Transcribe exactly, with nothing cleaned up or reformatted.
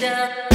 the